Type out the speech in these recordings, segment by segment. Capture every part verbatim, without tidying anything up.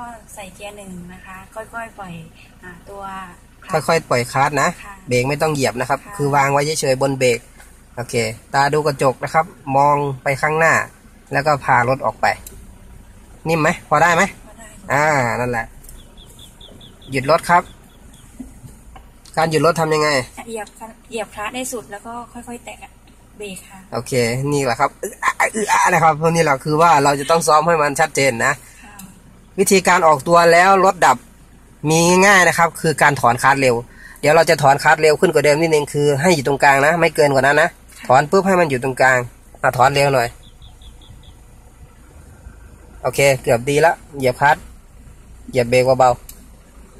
ก็ใส่เกียร์หนึ่งนะคะค่อยๆปล่อยตัวค่อยๆปล่อยคลัตช์นะเบรกไม่ต้องเหยียบนะครับคือวางไว้เฉยๆบนเบรกโอเคตาดูกระจกนะครับมองไปข้างหน้าแล้วก็พารถออกไปนิ่มไหมพอได้ไหมอ่านั่นแหละหยุดรถครับการหยุดรถทำยังไงเหยียบเหยียบคลัตช์ได้สุดแล้วก็ค่อยๆแตะเบรกค่ะโอเคนี่แหละครับอืออ่ะนะครับเพราะนี่แหละคือว่าเราจะต้องซ้อมให้มันชัดเจนนะวิธีการออกตัวแล้วรถดับมีง่ายนะครับคือการถอนคลัตช์เร็วเดี๋ยวเราจะถอนคลัตช์เร็วขึ้นกว่าเดิมนิดนึงคือให้อยู่ตรงกลางนะไม่เกินกว่านั้นนะถอนปุ๊บให้มันอยู่ตรงกลางอ่ะถอนเร็วหน่อยโอเคเกือบดีละเหยียบคลัตช์เหยียบเบรกเบา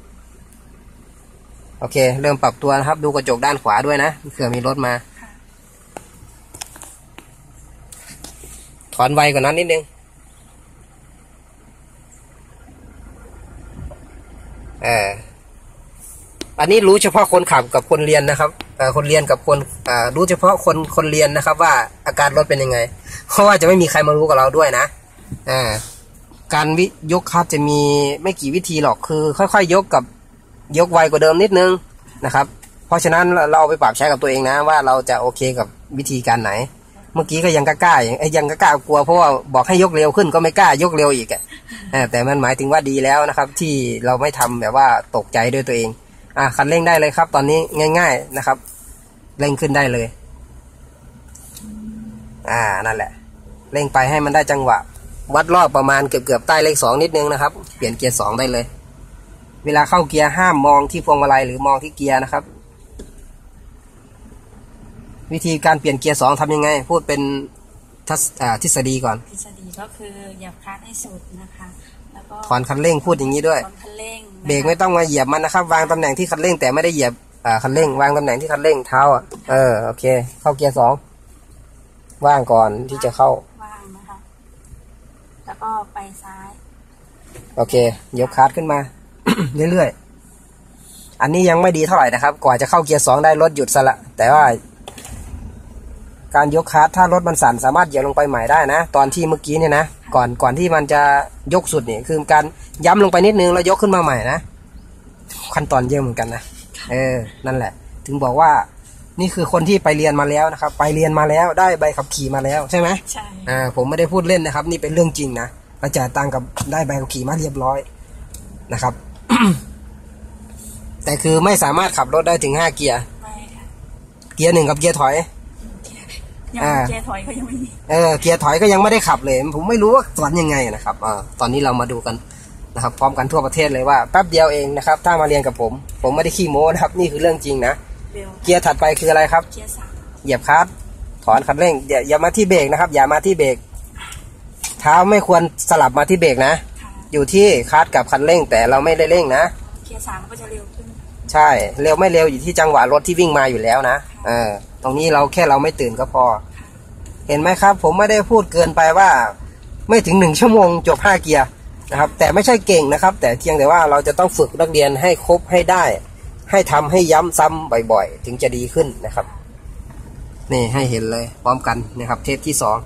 ๆโอเคเริ่มปรับตัวนะครับดูกระจกด้านขวาด้วยนะเผื่อมีรถมาถอนไวกว่านั้นนิดนึงเอออันนี้รู้เฉพาะคนขับกับคนเรียนนะครับคนเรียนกับคนรู้เฉพาะคนคนเรียนนะครับว่าอาการรถเป็นยังไงเพราะว่าจะไม่มีใครมารู้กับเราด้วยนะอ่าการยกคลัตช์จะมีไม่กี่วิธีหรอกคือค่อยๆยกกับยกไวกว่าเดิมนิดนึงนะครับเพราะฉะนั้นเราเอาไปปรับใช้กับตัวเองนะว่าเราจะโอเคกับวิธีการไหนเมื่อกี้ก็ยังกล้าๆยังกล้ากลัวเพราะว่าบอกให้ยกเร็วขึ้นก็ไม่กล้ายกเร็วอีกแต่มันหมายถึงว่าดีแล้วนะครับที่เราไม่ทำแบบว่าตกใจด้วยตัวเองอ่ะคันเร่งได้เลยครับตอนนี้ง่ายๆนะครับเร่งขึ้นได้เลยอ่านั่นแหละเร่งไปให้มันได้จังหวะวัดรอบประมาณเกือบๆใต้เลขสองนิดนึงนะครับเปลี่ยนเกียร์สองได้เลยเวลาเข้าเกียร์ห้ามมองที่พวงมาลัยหรือมองที่เกียร์นะครับวิธีการเปลี่ยนเกียร์สองทำยังไงพูดเป็นทฤษฎีก่อนทฤษฎีก็คือเหยียบคลัตช์ให้สุดนะคะแล้วก็ถอนคันเร่งพูดอย่างนี้ด้วยเบรกไม่ต้องมาเหยียบมันนะครับวางตำแหน่งที่คันเร่งแต่ไม่ได้เหยียบคันเร่งวางตำแหน่งที่คันเร่งเท้าอ่ะเออโอเคเข้าเกียร์สองว่างก่อนที่จะเข้าว่างนะคะแล้วก็ไปซ้ายโอเคยกคลัตช์ขึ้นมา เรื่อยๆอันนี้ยังไม่ดีเท่าไหร่นะครับกว่าจะเข้าเกียร์สองได้รถหยุดซะละแต่ว่าการยกคลัตช์ถ้ารถมันสั่นสามารถเหยียบลงไปใหม่ได้นะตอนที่เมื่อกี้เนี่ยนะก่อนก่อนที่มันจะยกสุดเนี่ยคือการย้ำลงไปนิดนึงแล้วยกขึ้นมาใหม่นะขั้นตอนเยอะเหมือนกันนะเออนั่นแหละถึงบอกว่านี่คือคนที่ไปเรียนมาแล้วนะครับไปเรียนมาแล้วได้ใบขับขี่มาแล้วใช่ไหมใช่อ่าผมไม่ได้พูดเล่นนะครับนี่เป็นเรื่องจริงนะเราจ่ายตังค์กับได้ใบขับขี่มาเรียบร้อยนะครับ แต่คือไม่สามารถขับรถได้ถึงห้าเกียร์เกียร์หนึ่งกับเกียร์ถอยเกียร์ถอยก็ยังไม่มีเออเกียร์ถอยก็ยังไม่ได้ขับเลยผมไม่รู้ว่าสอนยังไงนะครับอ่าตอนนี้เรามาดูกันนะครับพร้อมกันทั่วประเทศเลยว่าแป๊บเดียวเองนะครับถ้ามาเรียนกับผมผมไม่ได้ขี้โม้นะครับนี่คือเรื่องจริงนะเกียร์ถัดไปคืออะไรครับเกียร์สามเหยียบคลัตช์ถอนคันเร่งอย่าอย่ามาที่เบรกนะครับอย่ามาที่เบรกเท้าไม่ควรสลับมาที่เบรกนะอยู่ที่คลัตช์กับคันเร่งแต่เราไม่ได้เร่งนะเกียร์สามก็จะเร็วขึ้นใช่เร็วไม่เร็วอยู่ที่จังหวะรถที่วิ่งมาอยู่แล้วนะเออตรงนี้เราแค่เราไม่ตื่นก็พอเห็นไหมครับผมไม่ได้พูดเกินไปว่าไม่ถึงหนึ่งชั่วโมงจบห้าเกียร์นะครับแต่ไม่ใช่เก่งนะครับแต่เพียงแต่ว่าเราจะต้องฝึกนักเรียนให้ครบให้ได้ให้ทำให้ย้ำซ้ำบ่อยๆถึงจะดีขึ้นนะครับนี่ให้เห็นเลยพร้อมกันนะครับเทปที่สอง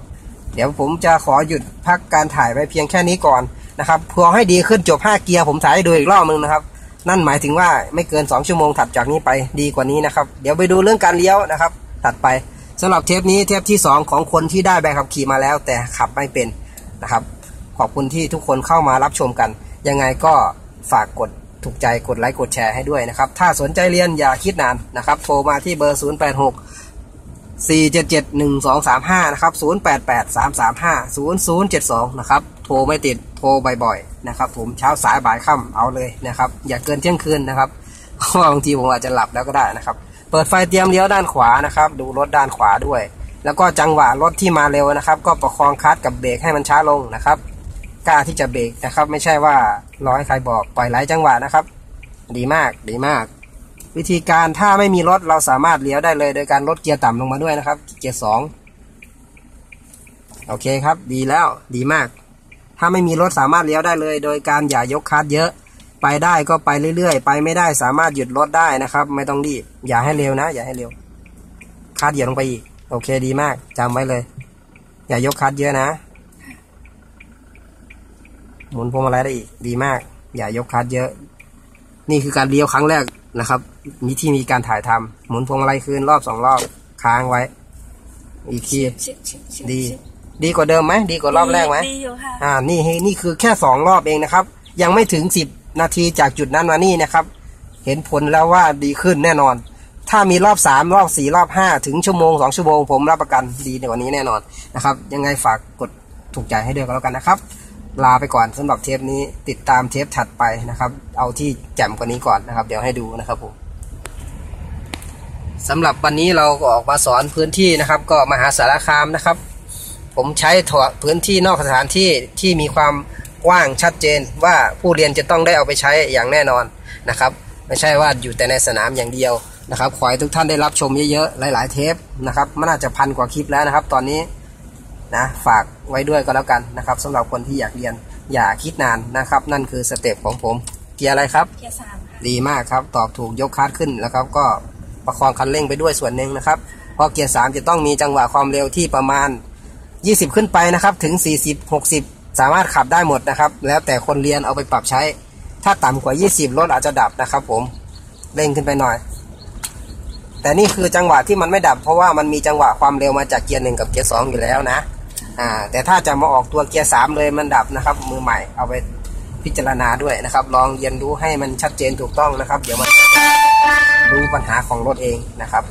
เดี๋ยวผมจะขอหยุดพักการถ่ายไว้เพียงแค่นี้ก่อนนะครับเพื่อให้ดีขึ้นจบห้าเกียร์ผมถ่ายให้ดูอีกรอบนึงนะครับนั่นหมายถึงว่าไม่เกินสองชั่วโมงถัดจากนี้ไปดีกว่านี้นะครับเดี๋ยวไปดูเรื่องการเลี้ยวนะครับถัดไปสำหรับเทปนี้เทปที่สองของคนที่ได้ใบขับขี่มาแล้วแต่ขับไม่เป็นนะครับขอบคุณที่ทุกคนเข้ามารับชมกันยังไงก็ฝากกดถูกใจกดไลค์กดแชร์ให้ด้วยนะครับถ้าสนใจเรียนอย่าคิดนานนะครับโทรมาที่เบอร์ศูนย์ แปด หก สี่ เจ็ด เจ็ด หนึ่ง สอง สาม ห้านะครับศูนย์ แปด แปด สาม สาม ห้า ศูนย์ ศูนย์ เจ็ด สองนะครับโทรไม่ติดโทรบ่อยๆนะครับผมเช้าสายบ่ายค่ำเอาเลยนะครับอย่าเกินเที่ยงคืนนะครับเพราะบางทีผมอาจจะหลับแล้วก็ได้นะครับเปิดไฟเตรียมเลี้ยวด้านขวานะครับดูรถด้านขวาด้วยแล้วก็จังหวะรถที่มาเร็วนะครับก็ประคองคลัตช์กับเบรกให้มันช้าลงนะครับกล้าที่จะเบรกนะครับไม่ใช่ว่ารอให้ใครบอกปล่อยไหลจังหวะนะครับดีมากดีมากวิธีการถ้าไม่มีรถเราสามารถเลี้ยวได้เลยโดยการลดเกียร์ต่ำลงมาด้วยนะครับเกียร์สองโอเคครับดีแล้วดีมากถ้าไม่มีรถสามารถเลี้ยวได้เลยโดยการอย่ายกคลัตช์เยอะไปได้ก็ไปเรื่อยๆไปไม่ได้สามารถหยุดรถได้นะครับไม่ต้องรีบอย่าให้เร็วนะอย่าให้เร็วคลัตช์เหยียบลงไปอีกโอเคดีมากจำไว้เลยอย่ายกคลัตช์เยอะนะ หมุนพวงมาลัยได้อีกดีมากอย่ายกคลัตช์เยอะนี่คือการเลี้ยวครั้งแรกนะครับมีที่มีการถ่ายทำหมุนพวงมาลัยคืนรอบสองรอบค้างไว้อีกทีดีดีกว่าเดิมไหมดีกว่ารอบแรกไหมอ่านี่นี่คือแค่สองรอบเองนะครับยังไม่ถึงสิบนาทีจากจุดนั้นมานี่นะครับเห็นผลแล้วว่าดีขึ้นแน่นอนถ้ามีรอบสามรอบสี่รอบห้าถึงชั่วโมงสองชั่วโมงผมรับประกันดีในวันนี้แน่นอนนะครับยังไงฝากกดถูกใจให้ด้วยกันแล้วกันนะครับลาไปก่อนสำหรับเทปนี้ติดตามเทปถัดไปนะครับเอาที่แจ่มกว่านี้ก่อนนะครับเดี๋ยวให้ดูนะครับผมสำหรับวันนี้เราก็ออกมาสอนพื้นที่นะครับก็มหาสารคามนะครับผมใช้ถอดพื้นที่นอกสถานที่ที่มีความกว้างชัดเจนว่าผู้เรียนจะต้องได้เอาไปใช้อย่างแน่นอนนะครับไม่ใช่ว่าอยู่แต่ในสนามอย่างเดียวนะครับขอให้ทุกท่านได้รับชมเยอะๆหลายๆเทปนะครับมันน่าจะพันกว่าคลิปแล้วนะครับตอนนี้นะฝากไว้ด้วยก็แล้วกันนะครับสำหรับคนที่อยากเรียนอย่าคิดนานนะครับนั่นคือสเต็ปของผมเกียร์อะไรครับเกียร์สามค่ะดีมากครับตอบถูกยกคลัตช์ขึ้นแล้วครับก็ประคองคันเร่งไปด้วยส่วนหนึ่งนะครับเพราะเกียร์สามจะต้องมีจังหวะความเร็วที่ประมาณยี่สิบขึ้นไปนะครับถึงสี่สิบ หกสิบสามารถขับได้หมดนะครับแล้วแต่คนเรียนเอาไปปรับใช้ถ้าต่ำกว่ายี่สิบรถอาจจะดับนะครับผมเร่งขึ้นไปหน่อยแต่นี่คือจังหวะที่มันไม่ดับเพราะว่ามันมีจังหวะความเร็วมาจากเกียร์หนึ่งกับเกียร์สองอยู่แล้วนะอ่าแต่ถ้าจะมาออกตัวเกียร์สามเลยมันดับนะครับมือใหม่เอาไปพิจารณาด้วยนะครับลองเรียนรู้ให้มันชัดเจนถูกต้องนะครับเดี๋ยวมันรู้ปัญหาของรถเองนะครับ